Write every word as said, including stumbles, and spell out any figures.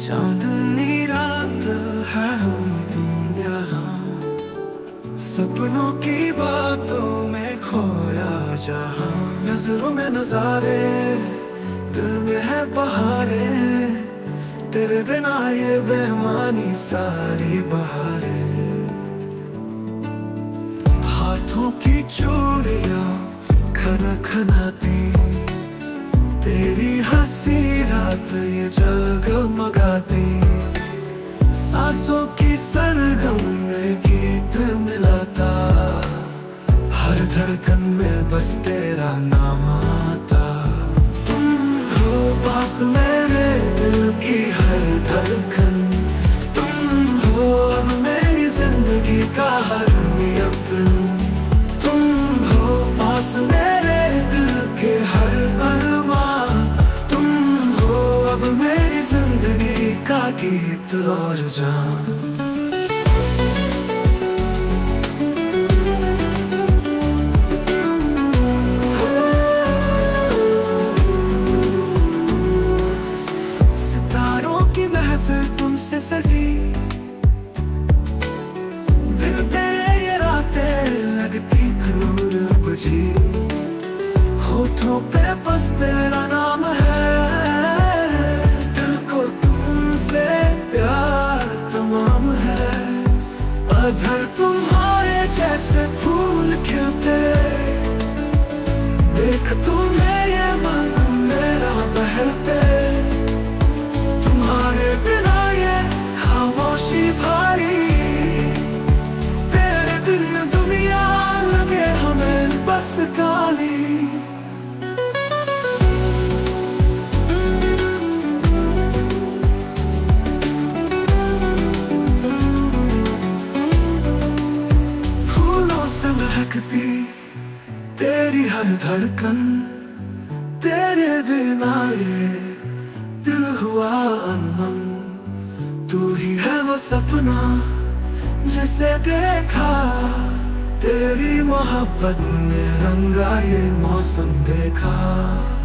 चांदनी रात है हम तुम यहाँ, सपनों की बातों में खोया जहाँ। नजरों में नजारे, दिल में है बहारे, तेरे बिना ये बेमानी सारी बहारे। हाथों की चूड़ियां खनखनाती, तेरी हंसी रात ये जगमगाती। सांसों की सरगम में गीत मिलाता, हर धड़कन में बस तेरा नाम आता। तुम हो पास मेरे दिल की हर धड़कन, तुम हो अब मेरी जिंदगी का हर नियम। तुम हो पास मेरे दिल के हर गीत और जान। सितारों की महफिल तुमसे सजी, बिन तेरे ये रातें लगती क्रूर बुझी। होठों पे बस तेरा नाम है, अधर तुम्हारे जैसे फूल खिलते। देख तुम्हें ये मन मेरा बहलते, तुम्हारे बिना ये खामोशी भारी। तेरे बिन दुनिया लगे हमें बस काली। तेरी हर धड़कन, तेरे बिना ये दिल हुआ अनमन। तू ही है वो सपना जिसे देखा, तेरी मोहब्बत में रंगा ये मौसम देखा।